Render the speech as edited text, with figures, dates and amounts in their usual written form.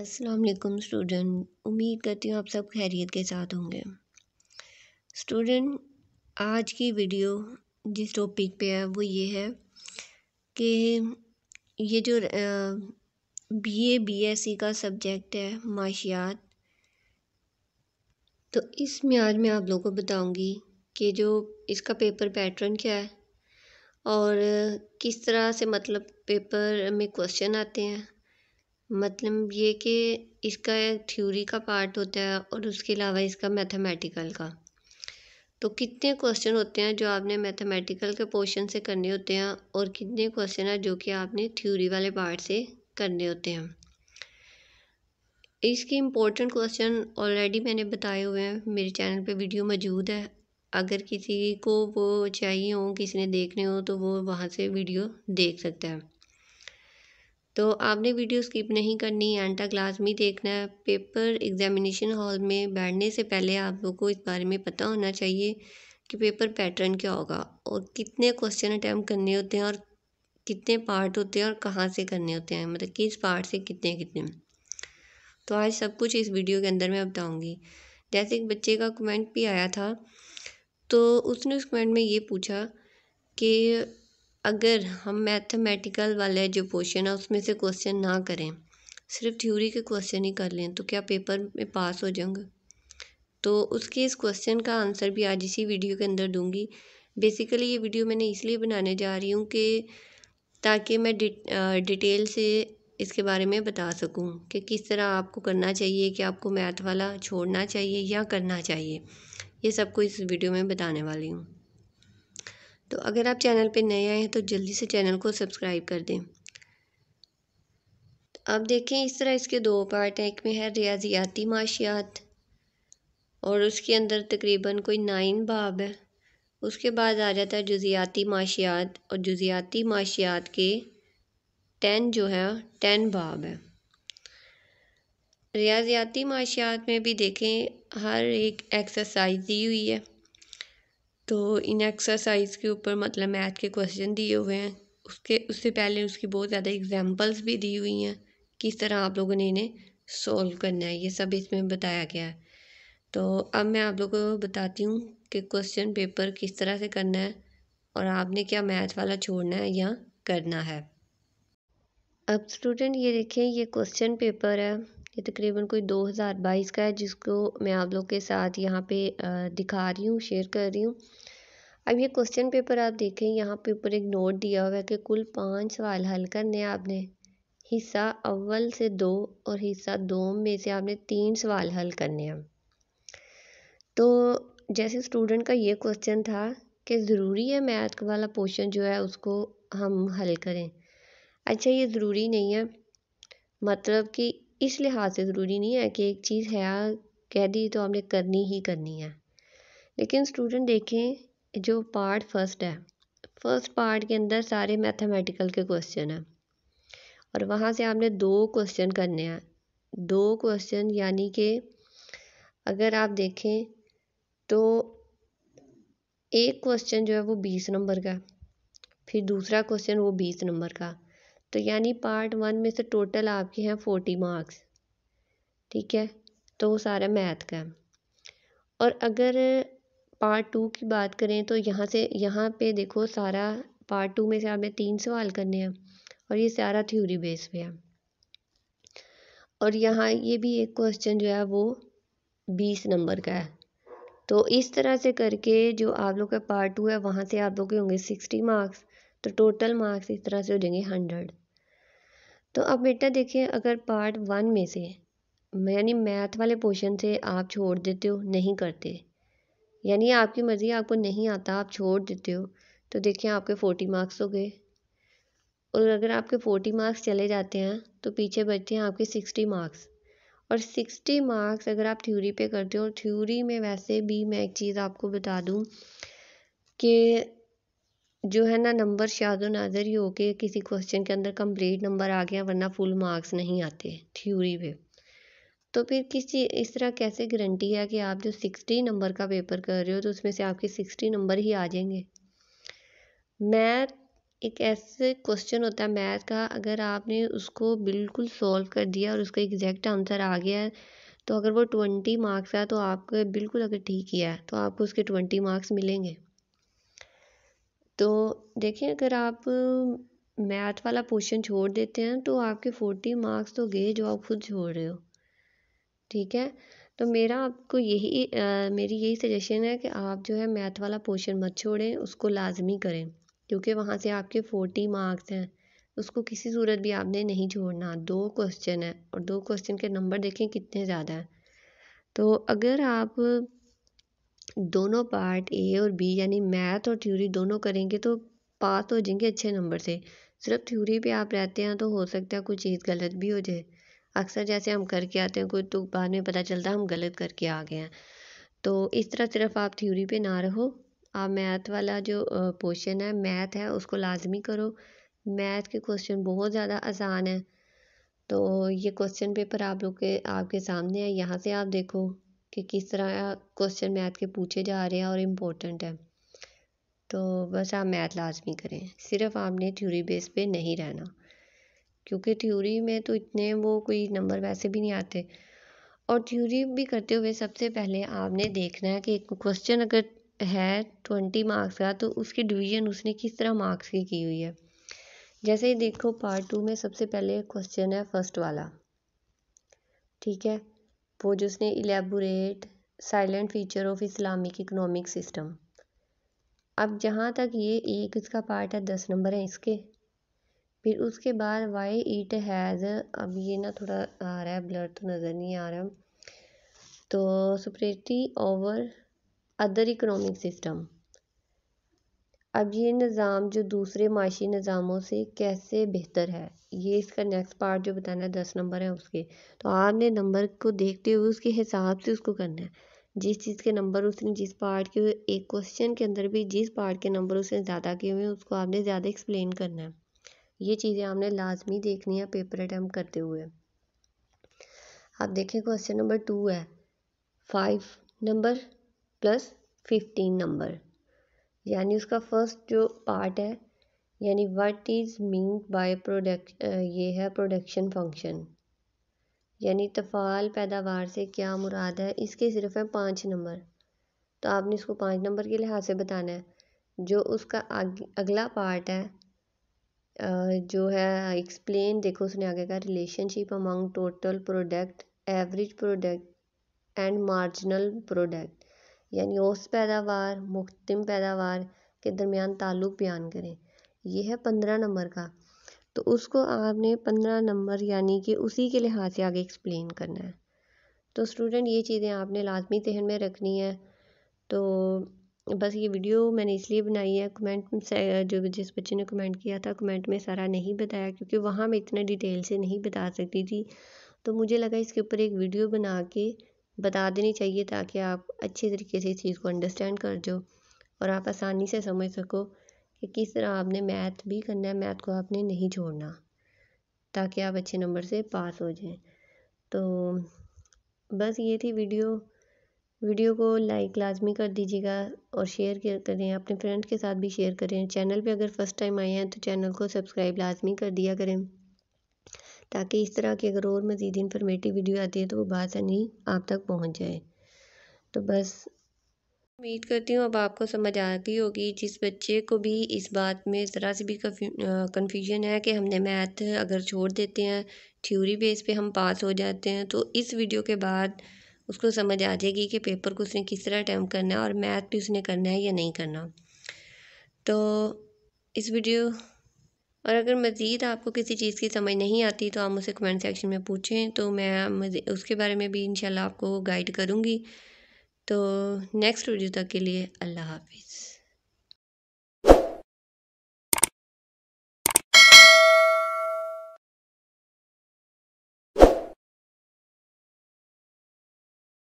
अस्सलाम वालेकुम स्टूडेंट, उम्मीद करती हूँ आप सब खैरियत के साथ होंगे। स्टूडेंट, आज की वीडियो जिस टॉपिक पे है वो ये है कि ये जो बीए बीएससी का सब्जेक्ट है माशियात, तो इसमें आज मैं आप लोगों को बताऊंगी कि जो इसका पेपर पैटर्न क्या है और किस तरह से मतलब पेपर में क्वेश्चन आते हैं। मतलब ये कि इसका थ्योरी का पार्ट होता है और उसके अलावा इसका मैथमेटिकल का। तो कितने क्वेश्चन होते हैं जो आपने मैथमेटिकल के पोर्शन से करने होते हैं और कितने क्वेश्चन हैं जो कि आपने थ्योरी वाले पार्ट से करने होते हैं। इसके इम्पोर्टेंट क्वेश्चन ऑलरेडी मैंने बताए हुए हैं, मेरे चैनल पे वीडियो मौजूद है। अगर किसी को वो चाहिए हो, किसी ने देखने हो, तो वो वहाँ से वीडियो देख सकता है। तो आपने वीडियो स्किप नहीं करनी, एंड तक लाजमी देखना है। पेपर एग्जामिनेशन हॉल में बैठने से पहले आप लोगों को इस बारे में पता होना चाहिए कि पेपर पैटर्न क्या होगा और कितने क्वेश्चन अटैम्प्ट करने होते हैं और कितने पार्ट होते हैं और कहाँ से करने होते हैं, मतलब किस पार्ट से कितने। तो आज सब कुछ इस वीडियो के अंदर मैं बताऊँगी। जैसे एक बच्चे का कमेंट भी आया था, तो उसने उस कमेंट में ये पूछा कि अगर हम मैथमेटिकल वाले जो पोर्शन है उसमें से क्वेश्चन ना करें, सिर्फ थ्योरी के क्वेश्चन ही कर लें, तो क्या पेपर में पास हो जाएंगे? तो उसके इस क्वेश्चन का आंसर भी आज इसी वीडियो के अंदर दूंगी। बेसिकली ये वीडियो मैंने इसलिए बनाने जा रही हूँ कि ताकि मैं डिटेल से इसके बारे में बता सकूँ कि किस तरह आपको करना चाहिए, कि आपको मैथ वाला छोड़ना चाहिए या करना चाहिए। ये सबको इस वीडियो में बताने वाली हूँ। तो अगर आप चैनल पे नए आए हैं तो जल्दी से चैनल को सब्सक्राइब कर दें। अब देखें, इस तरह इसके दो पार्ट हैं। एक में है रियाजियाती माशियात और उसके अंदर तकरीबन कोई 9 बाब है। उसके बाद आ जाता है जुजियाती माशियात और जुजियाती माशियात के 10 बाब है। रियाजियाती माशियात में भी देखें हर एक एक्सरसाइज दी हुई है, तो इन एक्सरसाइज के ऊपर मतलब मैथ के क्वेश्चन दिए हुए हैं। उससे पहले उसकी बहुत ज़्यादा एग्जांपल्स भी दी हुई हैं, किस तरह आप लोगों ने इन्हें सॉल्व करना है, ये सब इसमें बताया गया है। तो अब मैं आप लोगों को बताती हूँ कि क्वेश्चन पेपर किस तरह से करना है और आपने क्या मैथ वाला छोड़ना है या करना है। अब स्टूडेंट ये देखें, ये क्वेश्चन पेपर है, ये तकरीबन कोई 2022 का है, जिसको मैं आप लोग के साथ यहाँ पे दिखा रही हूँ, शेयर कर रही हूँ। अब ये क्वेश्चन पेपर आप देखें, यहाँ पे ऊपर एक नोट दिया हुआ है कि कुल 5 सवाल हल करने हैं आपने। हिस्सा अव्वल से 2 और हिस्सा 2 में से आपने 3 सवाल हल करने हैं। तो जैसे स्टूडेंट का ये क्वेश्चन था कि ज़रूरी है मैथ वाला पोर्शन जो है उसको हम हल करें। अच्छा, ये ज़रूरी नहीं है, मतलब कि इस लिहाज से ज़रूरी नहीं है कि एक चीज़ है कह दी तो आपने करनी ही करनी है। लेकिन स्टूडेंट देखें, जो पार्ट फर्स्ट है, फर्स्ट पार्ट के अंदर सारे मैथमेटिकल के क्वेश्चन हैं और वहाँ से आपने 2 क्वेश्चन करने हैं। 2 क्वेश्चन यानी कि अगर आप देखें तो एक क्वेश्चन जो है वो 20 नंबर का, फिर दूसरा क्वेश्चन वो 20 नंबर का, तो यानी पार्ट 1 में से टोटल आपके हैं 40 मार्क्स। ठीक है, तो वो सारा मैथ का है। और अगर पार्ट 2 की बात करें तो यहाँ पे देखो, सारा पार्ट 2 में से आपने 3 सवाल करने हैं और ये सारा थ्योरी बेस पे है। और यहाँ ये भी एक क्वेश्चन जो है वो 20 नंबर का है। तो इस तरह से करके जो आप लोग का पार्ट 2 है वहाँ से आप लोग के होंगे 60 मार्क्स, तो टोटल मार्क्स इस तरह से हो जाएंगे 100। तो अब बेटा देखिए, अगर पार्ट 1 में से यानी मैथ वाले पोर्शन से आप छोड़ देते हो, नहीं करते, यानी आपकी मर्ज़ी, आपको नहीं आता, आप छोड़ देते हो, तो देखिए आपके 40 मार्क्स हो गए। और अगर आपके 40 मार्क्स चले जाते हैं तो पीछे बचते हैं आपके 60 मार्क्स। और 60 मार्क्स अगर आप थ्योरी पे करते हो, और थ्योरी में वैसे भी मैं एक चीज़ आपको बता दूँ कि जो है ना, नंबर शादो नाजर ही हो के किसी क्वेश्चन के अंदर कंप्लीट नंबर आ गया, वरना फुल मार्क्स नहीं आते थ्योरी पे। तो फिर किसी इस तरह कैसे गारंटी है कि आप जो 60 नंबर का पेपर कर रहे हो तो उसमें से आपके 60 नंबर ही आ जाएंगे? मैथ एक ऐसे क्वेश्चन होता है मैथ का, अगर आपने उसको बिल्कुल सॉल्व कर दिया और उसका एग्जैक्ट आंसर आ गया है तो अगर वो 20 मार्क्स है तो आपको बिल्कुल अगर ठीक किया है तो आपको उसके 20 मार्क्स मिलेंगे। तो देखिए अगर आप मैथ वाला पोर्शन छोड़ देते हैं तो आपके 40 मार्क्स तो गए जो आप खुद छोड़ रहे हो। ठीक है, तो मेरा आपको यही मेरी यही सजेशन है कि आप जो है मैथ वाला पोर्शन मत छोड़ें, उसको लाजमी करें क्योंकि वहाँ से आपके 40 मार्क्स हैं, उसको किसी सूरत भी आपने नहीं छोड़ना। 2 क्वेश्चन है और 2 क्वेश्चन के नंबर देखें कितने ज़्यादा हैं। तो अगर आप दोनों पार्ट ए और बी यानी मैथ और थ्योरी दोनों करेंगे तो पास हो जाएंगे अच्छे नंबर से। सिर्फ थ्योरी पे आप रहते हैं तो हो सकता है कोई चीज़ गलत भी हो जाए, अक्सर जैसे हम करके आते हैं कोई तो बाद में पता चलता है हम गलत करके आ गए हैं। तो इस तरह सिर्फ आप थ्योरी पे ना रहो, आप मैथ वाला जो पोर्शन है मैथ है उसको लाजमी करो। मैथ के क्वेश्चन बहुत ज़्यादा आसान है। तो ये क्वेश्चन पेपर आप लोग के आपके सामने है, यहाँ से आप देखो कि किस तरह क्वेश्चन मैथ के पूछे जा रहे हैं और इम्पोर्टेंट है। तो बस आप मैथ लाजमी करें, सिर्फ आपने थ्योरी बेस पे नहीं रहना क्योंकि थ्योरी में तो इतने वो कोई नंबर वैसे भी नहीं आते। और थ्योरी भी करते हुए सबसे पहले आपने देखना है कि एक क्वेश्चन अगर है 20 मार्क्स का तो उसकी डिवीजन उसने किस तरह मार्क्स की हुई है। जैसे ही देखो पार्ट 2 में सबसे पहले क्वेश्चन है फर्स्ट वाला, ठीक है, वो जो उसने elaborate salient feature of Islamic economic system. अब जहाँ तक ये एक इसका पार्ट है 10 नंबर है इसके। फिर उसके बाद वाई इट हैज़, अब ये ना थोड़ा आ रहा है ब्लर तो नज़र नहीं आ रहा, तो superiority over other economic system. अब ये निज़ाम जो दूसरे माशी निज़ामों से कैसे बेहतर है, ये इसका नेक्स्ट पार्ट जो बताना है 10 नंबर है उसके। तो आपने नंबर को देखते हुए उसके हिसाब से उसको करना है। जिस चीज़ के नंबर उसने जिस पार्ट के एक क्वेश्चन के अंदर भी जिस पार्ट के नंबर उसने ज़्यादा किए हुए हैं उसको आपने ज़्यादा एक्सप्लेन करना है। ये चीज़ें आपने लाजमी देखनी है पेपर अटैम्प्ट करते हुए। आप देखें क्वेश्चन नंबर 2 है 5 नंबर प्लस 15 नंबर, यानी उसका फर्स्ट जो पार्ट है यानी what is mean by product, ये है प्रोडक्शन फंक्शन यानी तफाल पैदावार से क्या मुराद है, इसके सिर्फ है 5 नंबर। तो आपने इसको 5 नंबर के लिहाज से बताना है। जो उसका अगला पार्ट है जो है एक्सप्लेन, देखो उसने आगे का relationship among total product average product and marginal product यानी औसत पैदावार मुख्तिम पैदावार के दरमियान ताल्लुक बयान करें, ये है 15 नंबर का। तो उसको आपने 15 नंबर यानी कि उसी के लिहाज से आगे एक्सप्लेन करना है। तो स्टूडेंट ये चीज़ें आपने लाजमी जहन में रखनी है। तो बस ये वीडियो मैंने इसलिए बनाई है, कमेंट से जो जिस बच्चे ने कमेंट किया था कमेंट में सारा नहीं बताया क्योंकि वहाँ मैं इतना डिटेल से नहीं बता सकती थी, तो मुझे लगा इसके ऊपर एक वीडियो बना के बता देनी चाहिए ताकि आप अच्छे तरीके से इस चीज़ को अंडरस्टैंड कर जाओ और आप आसानी से समझ सको कि किस तरह आपने मैथ भी करना है, मैथ को आपने नहीं छोड़ना ताकि आप अच्छे नंबर से पास हो जाएं। तो बस ये थी वीडियो। वीडियो को लाइक लाजमी कर दीजिएगा और शेयर करें, अपने फ्रेंड के साथ भी शेयर करें। चैनल पे अगर फर्स्ट टाइम आए हैं तो चैनल को सब्सक्राइब लाजमी कर दिया करें ताकि इस तरह की अगर और मज़ीद इन्फॉर्मेटिव वीडियो आती है तो वो बासानी आप तक पहुंच जाए। तो बस उम्मीद करती हूँ अब आपको समझ आती होगी। जिस बच्चे को भी इस बात में ज़रा सी भी कन्फ्यूजन है कि हमने मैथ अगर छोड़ देते हैं थ्योरी बेस पे हम पास हो जाते हैं, तो इस वीडियो के बाद उसको समझ आ जाएगी कि पेपर को उसने किस तरह अटैम्प्ट करना है और मैथ भी उसने करना है या नहीं करना। तो इस वीडियो और अगर मज़ीद आपको किसी चीज़ की समझ नहीं आती तो आप मुझसे कमेंट सेक्शन में पूछें तो मैं उसके बारे में भी इंशाल्लाह आपको गाइड करूँगी। तो नेक्स्ट वीडियो तक के लिए अल्लाह हाफिज़।